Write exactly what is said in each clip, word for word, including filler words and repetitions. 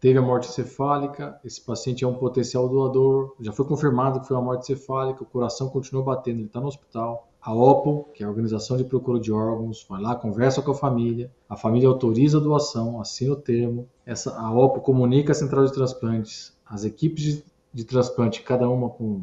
teve a morte cefálica, esse paciente é um potencial doador, já foi confirmado que foi uma morte cefálica, o coração continuou batendo, ele está no hospital. A O P O, que é a Organização de Procura de Órgãos, vai lá, conversa com a família, a família autoriza a doação, assina o termo. Essa, a O P O comunica a central de transplantes, as equipes de, de transplante, cada uma com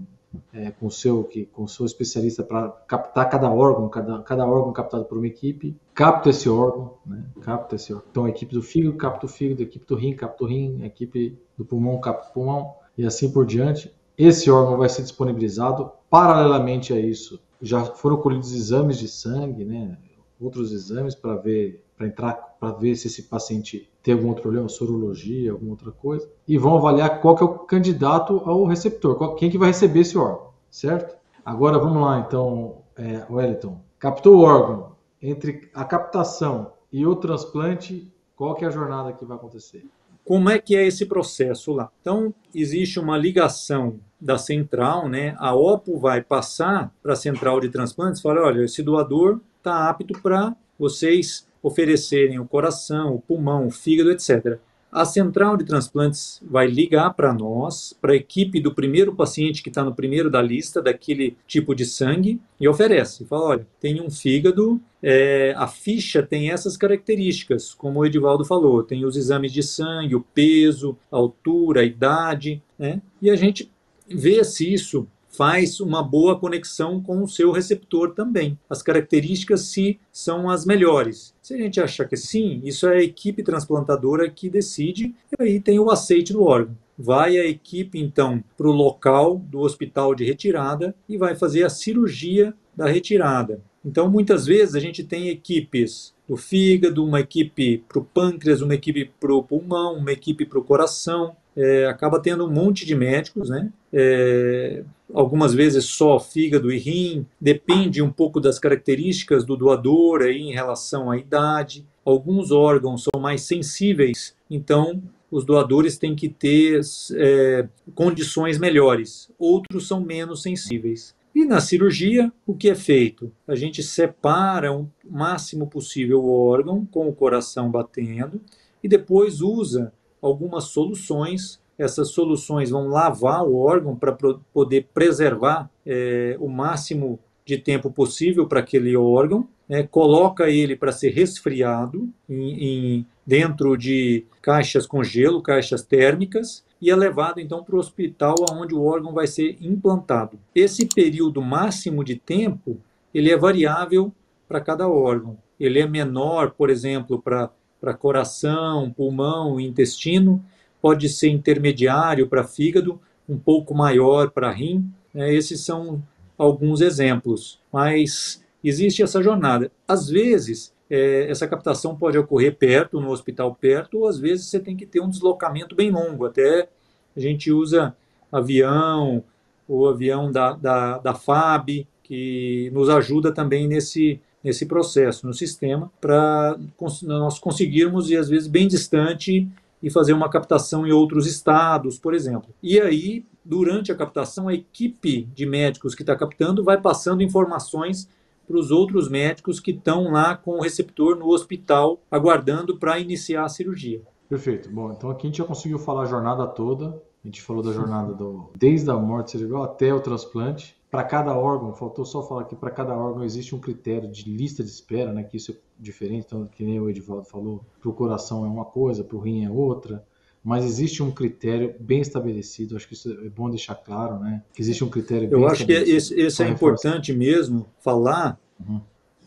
é, o seu, que, com seu especialista para captar cada órgão, cada, cada órgão captado por uma equipe, capta esse órgão, né? capta esse órgão. Então a equipe do fígado capta o fígado, a equipe do rim capta o rim, a equipe do pulmão capta o pulmão e assim por diante. Esse órgão vai ser disponibilizado paralelamente a isso. Já foram colhidos exames de sangue, né? Outros exames para ver, para entrar, para ver se esse paciente tem algum outro problema, sorologia, alguma outra coisa, e vão avaliar qual que é o candidato ao receptor, qual, quem que vai receber esse órgão, certo? Agora vamos lá, então, é, Wellington, captou o órgão, entre a captação e o transplante, qual que é a jornada que vai acontecer? Como é que é esse processo lá? Então, existe uma ligação da central, né? A O P O vai passar para a central de transplantes e fala, olha, esse doador está apto para vocês oferecerem o coração, o pulmão, o fígado, etcétera. A central de transplantes vai ligar para nós, para a equipe do primeiro paciente que está no primeiro da lista, daquele tipo de sangue, e oferece. Fala, olha, tem um fígado, é, a ficha tem essas características, como o Edvaldo falou, tem os exames de sangue, o peso, a altura, a idade, né? E a gente vê se isso faz uma boa conexão com o seu receptor também. As características, se são as melhores. Se a gente achar que sim, isso é a equipe transplantadora que decide, e aí tem o aceite do órgão. Vai a equipe, então, para o local do hospital de retirada e vai fazer a cirurgia da retirada. Então, muitas vezes, a gente tem equipes do fígado, uma equipe para o pâncreas, uma equipe para o pulmão, uma equipe para o coração. É, acaba tendo um monte de médicos, né? É, algumas vezes só fígado e rim, depende um pouco das características do doador aí em relação à idade. Alguns órgãos são mais sensíveis, então os doadores têm que ter é, condições melhores, outros são menos sensíveis. E na cirurgia, o que é feito? A gente separa o máximo possível o órgão com o coração batendo e depois usa algumas soluções. Essas soluções vão lavar o órgão para poder preservar é, o máximo de tempo possível para aquele órgão, né? Coloca ele para ser resfriado em, em, dentro de caixas com gelo, caixas térmicas, e é levado então para o hospital onde o órgão vai ser implantado. Esse período máximo de tempo, ele é variável para cada órgão. Ele é menor, por exemplo, para para coração, pulmão, intestino, pode ser intermediário para fígado, um pouco maior para rim, né? Esses são alguns exemplos, mas existe essa jornada. Às vezes, é, essa captação pode ocorrer perto, no hospital perto, ou às vezes você tem que ter um deslocamento bem longo, até a gente usa avião, ou avião da, da, da F A B, que nos ajuda também nesse nesse processo, no sistema, para nós conseguirmos ir, às vezes, bem distante e fazer uma captação em outros estados, por exemplo. E aí, durante a captação, a equipe de médicos que está captando vai passando informações para os outros médicos que estão lá com o receptor no hospital, aguardando para iniciar a cirurgia. Perfeito. Bom, então aqui a gente já conseguiu falar a jornada toda. A gente falou da jornada do desde a morte cerebral até o transplante. Para cada órgão, faltou só falar que para cada órgão existe um critério de lista de espera, né? Que isso é diferente, então, que nem o Edvaldo falou, para o coração é uma coisa, para o rim é outra, mas existe um critério bem estabelecido, acho que isso é bom deixar claro, né? Que existe um critério bem estabelecido. Eu acho que esse, esse é importante mesmo falar, uhum.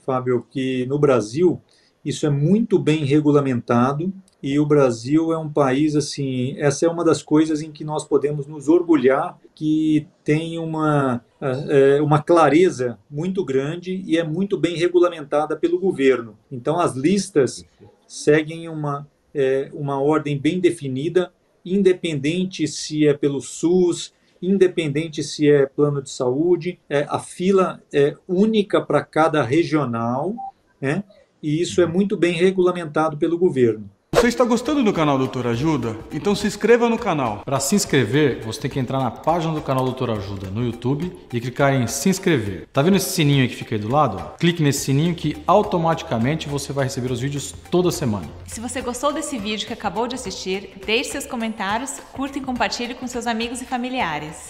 Fábio, que no Brasil isso é muito bem regulamentado, e o Brasil é um país, assim, essa é uma das coisas em que nós podemos nos orgulhar, que tem uma, é, uma clareza muito grande e é muito bem regulamentada pelo governo. Então, as listas seguem uma, é, uma ordem bem definida, independente se é pelo SUS, independente se é plano de saúde, é, a fila é única para cada regional, né? E isso é muito bem regulamentado pelo governo. Você está gostando do canal doutor Ajuda? Então se inscreva no canal. Para se inscrever, você tem que entrar na página do canal doutor Ajuda no YouTube e clicar em se inscrever. Tá vendo esse sininho aí que fica aí do lado? Clique nesse sininho que automaticamente você vai receber os vídeos toda semana. Se você gostou desse vídeo que acabou de assistir, deixe seus comentários, curta e compartilhe com seus amigos e familiares.